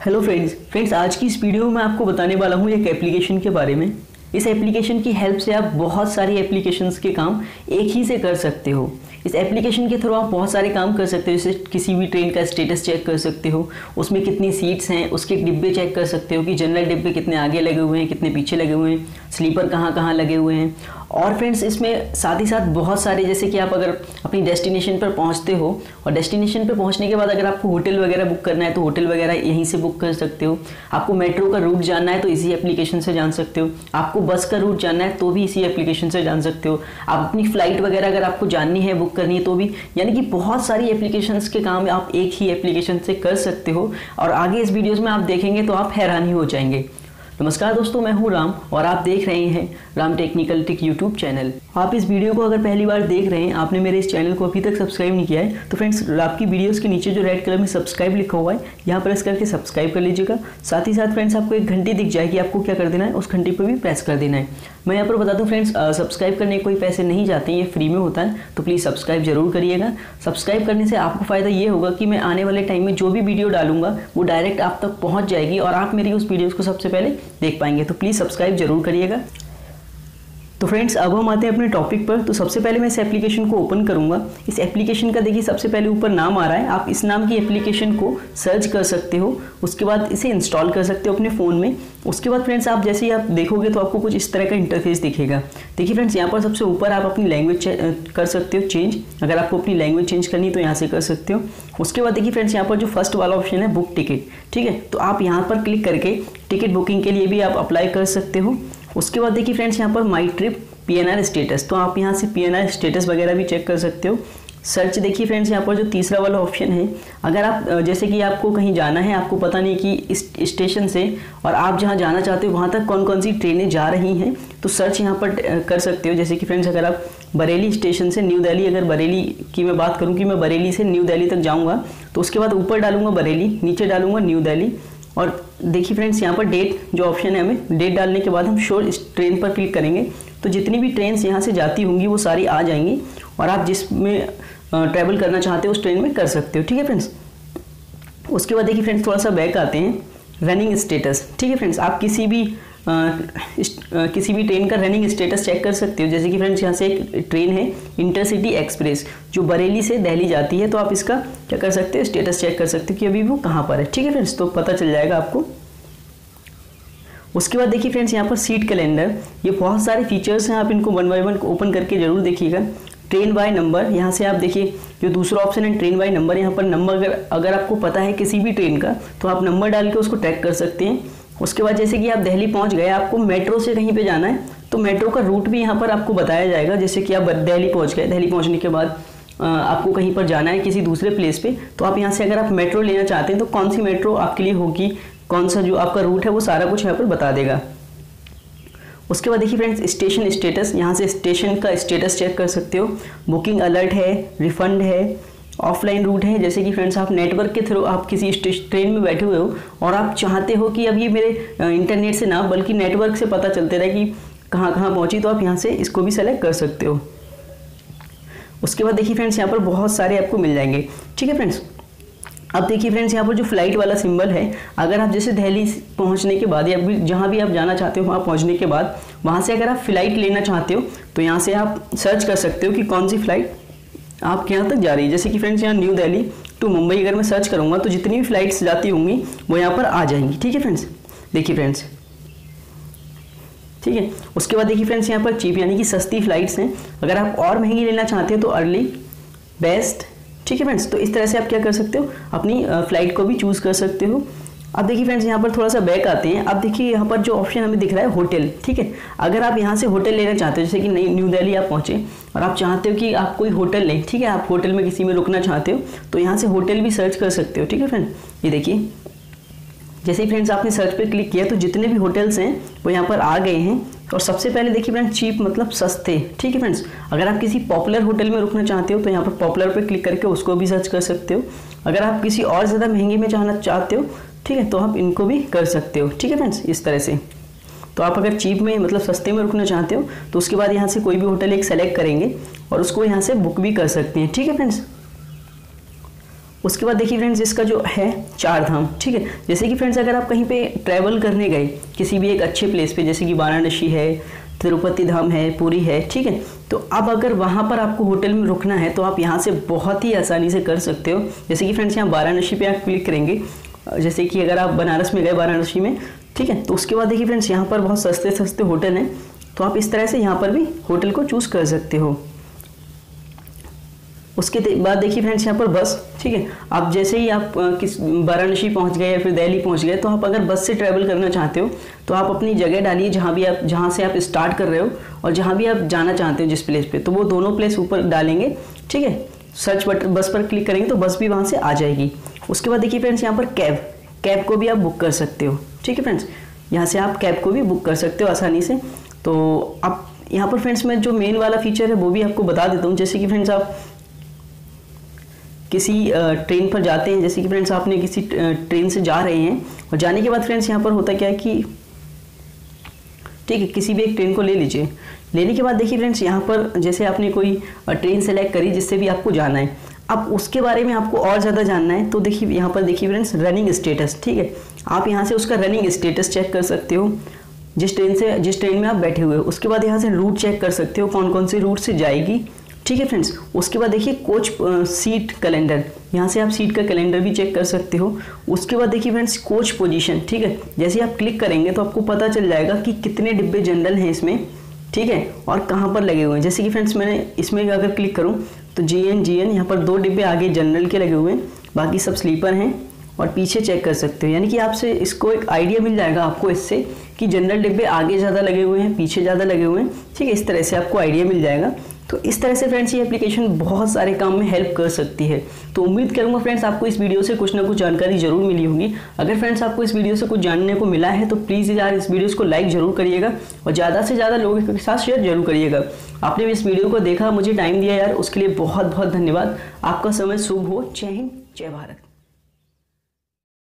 Hello friends, आज की इस वीडियो में मैं आपको बताने वाला हूँ एक एप्लीकेशन के बारे में। इस एप्लीकेशन की हेल्प से आप बहुत सारी एप्लीकेशंस के काम एक ही से कर सकते हो। इस एप्लीकेशन के थ्रू आप बहुत सारे काम कर सकते हो, जैसे किसी भी ट्रेन का स्टेटस चेक कर सकते हो, उसमें कितनी सीट्स हैं, उसके डिब्बे चेक कर सकते हो कि जनरल डिब्बे कितने आगे लगे हुए हैं, कितने पीछे लगे हुए हैं, स्लीपर कहाँ कहाँ लगे हुए हैं। और फ्रेंड्स, इसमें साथ ही साथ बहुत सारे, जैसे कि आप अगर अपनी डेस्टिनेशन पर पहुँचते हो और डेस्टिनेशन पर पहुँचने के बाद अगर आपको होटल वगैरह बुक करना है तो होटल वगैरह यहीं से बुक कर सकते हो। आपको मेट्रो का रूट जानना है तो इसी एप्लीकेशन से जान सकते हो। आपको बस का रूट जानना है तो भी इसी एप्लीकेशन से जान सकते हो। आप अपनी फ्लाइट वगैरह अगर आपको जाननी है, बुक करनी है तो भी, यानी कि बहुत सारी एप्लीकेशंस के काम आप एक ही एप्लीकेशन से कर सकते हो। और आगे इस वीडियोस में आप देखेंगे तो आप हैरान ही हो जाएंगे। नमस्कार दोस्तों, मैं हूं राम और आप देख रहे हैं Ram technical tick YouTube channel. आप इस वीडियो को अगर पहली बार देख रहे हैं, आपने मेरे इस चैनल को अभी तक सब्सक्राइब नहीं किया है तो फ्रेंड्स, आपकी वीडियोस के नीचे जो रेड कलर में सब्सक्राइब लिखा हुआ है, यहाँ प्रेस करके सब्सक्राइब कर लीजिएगा। साथ ही साथ फ्रेंड्स, आपको एक घंटी दिख जाएगी, आपको क्या कर देना है, उस घंटी पर भी प्रेस कर देना है। मैं यहाँ पर बता दूँ फ्रेंड्स, सब्सक्राइब करने कोई पैसे नहीं जाते, ये फ्री में होता है, तो प्लीज़ सब्सक्राइब जरूर करिएगा। सब्सक्राइब करने से आपको फ़ायदा ये होगा कि मैं आने वाले टाइम में जो भी वीडियो डालूंगा वो डायरेक्ट आप तक पहुँच जाएगी और आप मेरी उस वीडियोज़ को सबसे पहले देख पाएंगे, तो प्लीज़ सब्सक्राइब जरूर करिएगा। तो फ्रेंड्स, अब हम आते हैं अपने टॉपिक पर। तो सबसे पहले मैं इस एप्लीकेशन को ओपन करूंगा। इस एप्लीकेशन का देखिए सबसे पहले ऊपर नाम आ रहा है, आप इस नाम की एप्लीकेशन को सर्च कर सकते हो, उसके बाद इसे इंस्टॉल कर सकते हो अपने फ़ोन में। उसके बाद फ्रेंड्स, आप जैसे ही आप देखोगे तो आपको कुछ इस तरह का इंटरफेस दिखेगा। देखिए फ्रेंड्स, यहाँ पर सबसे ऊपर आप अपनी लैंग्वेज कर सकते हो चेंज, अगर आपको अपनी लैंग्वेज चेंज करनी है तो यहाँ से कर सकते हो। उसके बाद देखिए फ्रेंड्स, यहाँ पर जो फर्स्ट वाला ऑप्शन है बुक टिकट, ठीक है, तो आप यहाँ पर क्लिक करके टिकट बुकिंग के लिए भी आप अप्लाई कर सकते हो। उसके बाद देखिए फ्रेंड्स, यहाँ पर माई ट्रिप PNR स्टेटस, तो आप यहाँ से PNR स्टेटस वगैरह भी चेक कर सकते हो। सर्च देखिए फ्रेंड्स, यहाँ पर जो तीसरा वाला ऑप्शन है, अगर आप जैसे कि आपको कहीं जाना है, आपको पता नहीं कि इस स्टेशन से और आप जहाँ जाना चाहते हो वहाँ तक कौन कौन सी ट्रेनें जा रही हैं, तो सर्च यहाँ पर कर सकते हो। जैसे कि फ्रेंड्स, अगर आप बरेली स्टेशन से न्यू दिल्ली, अगर बरेली की मैं बात करूँ कि मैं बरेली से न्यू दिल्ली तक जाऊँगा, तो उसके बाद ऊपर डालूंगा बरेली, नीचे डालूंगा न्यू दिल्ली। और देखिए फ्रेंड्स, यहाँ पर डेट जो ऑप्शन है, हमें डेट डालने के बाद हम श्योर इस ट्रेन पर क्लिक करेंगे तो जितनी भी ट्रेन्स यहाँ से जाती होंगी वो सारी आ जाएंगी और आप जिसमें ट्रैवल करना चाहते हो उस ट्रेन में कर सकते हो, ठीक है फ्रेंड्स। उसके बाद देखिए फ्रेंड्स, थोड़ा सा बैक आते हैं, रनिंग स्टेटस, ठीक है फ्रेंड्स, आप किसी भी ट्रेन का रनिंग स्टेटस चेक कर सकते हो। जैसे कि फ्रेंड्स, यहाँ से एक ट्रेन है इंटरसिटी एक्सप्रेस जो बरेली से दिल्ली जाती है, तो आप इसका क्या कर सकते हो, स्टेटस चेक कर सकते हो कि अभी वो कहाँ पर है, ठीक है फ्रेंड्स, तो पता चल जाएगा आपको। उसके बाद देखिए फ्रेंड्स, यहाँ पर सीट कैलेंडर, ये बहुत सारे फीचर्स हैं, आप इनको वन बाई वन ओपन करके जरूर देखिएगा। ट्रेन बाय नंबर, यहाँ से आप देखिए जो दूसरा ऑप्शन है ट्रेन बाय नंबर, यहाँ पर नंबर अगर आपको पता है किसी भी ट्रेन का तो आप नंबर डाल के उसको ट्रैक कर सकते हैं। उसके बाद जैसे कि आप दिल्ली पहुंच गए, आपको मेट्रो से कहीं पे जाना है तो मेट्रो का रूट भी यहाँ पर आपको बताया जाएगा। जैसे कि आप दिल्ली पहुंच गए, दिल्ली पहुंचने के बाद आपको कहीं पर जाना है किसी दूसरे प्लेस पे, तो आप यहाँ से अगर आप मेट्रो लेना चाहते हैं तो कौन सी मेट्रो आपके लिए होगी, कौन सा जो आपका रूट है वो सारा कुछ यहाँ पर बता देगा। उसके बाद देखिए फ्रेंड्स, स्टेशन स्टेटस, यहाँ से स्टेशन का स्टेटस चेक कर सकते हो। बुकिंग अलर्ट है, रिफंड है, ऑफलाइन रूट है। जैसे कि फ्रेंड्स, आप नेटवर्क के थ्रू आप किसी ट्रेन में बैठे हुए हो और आप चाहते हो कि अब ये मेरे इंटरनेट से ना बल्कि नेटवर्क से पता चलते रहे कि कहाँ कहाँ पहुँची, तो आप यहाँ से इसको भी सेलेक्ट कर सकते हो। उसके बाद देखिए फ्रेंड्स, यहाँ पर बहुत सारे आपको मिल जाएंगे, ठीक है फ्रेंड्स। अब देखिए फ्रेंड्स, यहाँ पर जो फ्लाइट वाला सिंबल है, अगर आप जैसे दिल्ली पहुँचने के बाद या जहाँ भी आप जाना चाहते हो वहाँ पहुँचने के बाद वहाँ से अगर आप फ्लाइट लेना चाहते हो तो यहाँ से आप सर्च कर सकते हो कि कौन सी फ्लाइट आपके यहाँ तक जा रही है। जैसे कि फ्रेंड्स, यहाँ न्यू दिल्ली टू मुंबई अगर मैं सर्च करूँगा तो जितनी भी फ्लाइट्स जाती होंगी वो यहाँ पर आ जाएंगी, ठीक है फ्रेंड्स। देखिए फ्रेंड्स, ठीक है, उसके बाद देखिए फ्रेंड्स, यहाँ पर चीप यानी कि सस्ती फ्लाइट्स हैं। अगर आप और महंगी लेना चाहते हो तो अर्ली, बेस्ट, ठीक है फ्रेंड्स, तो इस तरह से आप क्या कर सकते हो, अपनी फ्लाइट को भी चूज़ कर सकते हो। अब देखिए फ्रेंड्स, यहाँ पर थोड़ा सा बैक आते हैं, अब देखिए यहाँ पर जो ऑप्शन हमें दिख रहा है होटल, ठीक है, अगर आप यहाँ से होटल लेना चाहते हो, जैसे कि न्यू दिल्ली आप पहुँचे और आप चाहते हो कि आप कोई होटल लें, ठीक है, आप होटल में किसी में रुकना चाहते हो तो यहाँ से होटल भी सर्च कर सकते हो, ठीक है फ्रेंड। ये देखिए, जैसे ही फ्रेंड्स आपने सर्च पर क्लिक किया तो जितने भी होटल्स हैं वो यहाँ पर आ गए हैं। और सबसे पहले देखिए फ्रेंड्स, चीप मतलब सस्ते, ठीक है फ्रेंड्स, अगर आप किसी पॉपुलर होटल में रुकना चाहते हो तो यहाँ पर पॉपुलर पर क्लिक करके उसको भी सर्च कर सकते हो। अगर आप किसी और ज़्यादा महंगे में जाना चाहते हो, ठीक है, तो आप इनको भी कर सकते हो, ठीक है फ्रेंड्स। इस तरह से तो आप अगर चीप में मतलब सस्ते में रुकना चाहते हो तो उसके बाद यहाँ से कोई भी होटल एक सेलेक्ट करेंगे और उसको यहाँ से बुक भी कर सकते हैं, ठीक है फ्रेंड्स। उसके बाद देखिए फ्रेंड्स इसका जो है चार धाम, ठीक है। जैसे कि फ्रेंड्स अगर आप कहीं पे ट्रैवल करने गए किसी भी एक अच्छे प्लेस पे, जैसे कि वाराणसी है, तिरुपति धाम है, पुरी है, ठीक है, तो अब अगर वहाँ पर आपको होटल में रुकना है तो आप यहाँ से बहुत ही आसानी से कर सकते हो। जैसे कि फ्रेंड्स यहाँ वाराणसी पर आप क्लिक करेंगे, जैसे कि अगर आप बनारस में गए वाराणसी में, ठीक है, तो उसके बाद देखिए फ्रेंड्स यहाँ पर बहुत सस्ते सस्ते होटल हैं, तो आप इस तरह से यहाँ पर भी होटल को चूज़ कर सकते हो। उसके बाद देखिए फ्रेंड्स यहाँ पर बस, ठीक है, आप जैसे ही आप किस वाराणसी पहुँच गए या फिर दिल्ली पहुँच गए, तो आप अगर बस से ट्रैवल करना चाहते हो तो आप अपनी जगह डालिए जहाँ भी आप, जहाँ से आप स्टार्ट कर रहे हो और जहाँ भी आप जाना चाहते हो जिस प्लेस पे, तो वो दोनों प्लेस ऊपर डालेंगे, ठीक है। सर्च बटन बस पर क्लिक करेंगे तो बस भी वहाँ से आ जाएगी। उसके बाद देखिए फ्रेंड्स यहाँ पर कैब को भी आप बुक कर सकते हो, ठीक है फ्रेंड्स, यहाँ से आप कैब को भी बुक कर सकते हो आसानी से। तो आप यहाँ पर फ्रेंड्स मैं जो मेन वाला फीचर है वो भी आपको बता देता हूँ। जैसे कि फ्रेंड्स आप किसी ट्रेन पर जाते हैं, जैसे कि फ्रेंड्स आपने किसी ट्रेन से जा रहे हैं और जाने के बाद फ्रेंड्स यहाँ पर होता क्या है कि, ठीक है, किसी भी एक ट्रेन को ले लीजिए। लेने के बाद देखिए फ्रेंड्स यहाँ पर जैसे आपने कोई ट्रेन सेलेक्ट करी जिससे भी आपको जाना है, अब उसके बारे में आपको और ज़्यादा जानना है तो देखिए यहाँ पर देखिए फ्रेंड्स रनिंग स्टेटस, ठीक है, आप यहाँ से उसका रनिंग स्टेटस चेक कर सकते हो जिस ट्रेन में आप बैठे हुए हो। उसके बाद यहाँ से रूट चेक कर सकते हो कौन कौन से रूट से जाएगी, ठीक है फ्रेंड्स। उसके बाद देखिए कोच सीट कैलेंडर, यहाँ से आप सीट का कैलेंडर भी चेक कर सकते हो। उसके बाद देखिए फ्रेंड्स कोच पोजीशन, ठीक है, जैसे आप क्लिक करेंगे तो आपको पता चल जाएगा कि कितने डिब्बे जनरल हैं इसमें, ठीक है, और कहाँ पर लगे हुए हैं। जैसे कि फ्रेंड्स मैंने इसमें अगर क्लिक करूँ तो जी एन यहाँ पर 2 डिब्बे आगे जनरल के लगे हुए हैं, बाकी सब स्लीपर हैं, और पीछे चेक कर सकते हो। यानी कि आपसे इसको एक आइडिया मिल जाएगा आपको इससे कि जनरल डिब्बे आगे ज़्यादा लगे हुए हैं, पीछे ज़्यादा लगे हुए हैं, ठीक है, इस तरह से आपको आइडिया मिल जाएगा। तो इस तरह से फ्रेंड्स ये एप्लीकेशन बहुत सारे काम में हेल्प कर सकती है। तो उम्मीद करूँगा फ्रेंड्स आपको इस वीडियो से कुछ ना कुछ जानकारी जरूर मिली होगी। अगर फ्रेंड्स आपको इस वीडियो से कुछ जानने को मिला है तो प्लीज़ यार इस वीडियो को लाइक जरूर करिएगा और ज़्यादा से ज़्यादा लोगों के साथ शेयर जरूर करिएगा। आपने इस वीडियो को देखा, मुझे टाइम दिया यार, उसके लिए बहुत बहुत धन्यवाद। आपका समय शुभ हो। जय हिंद, जय भारत।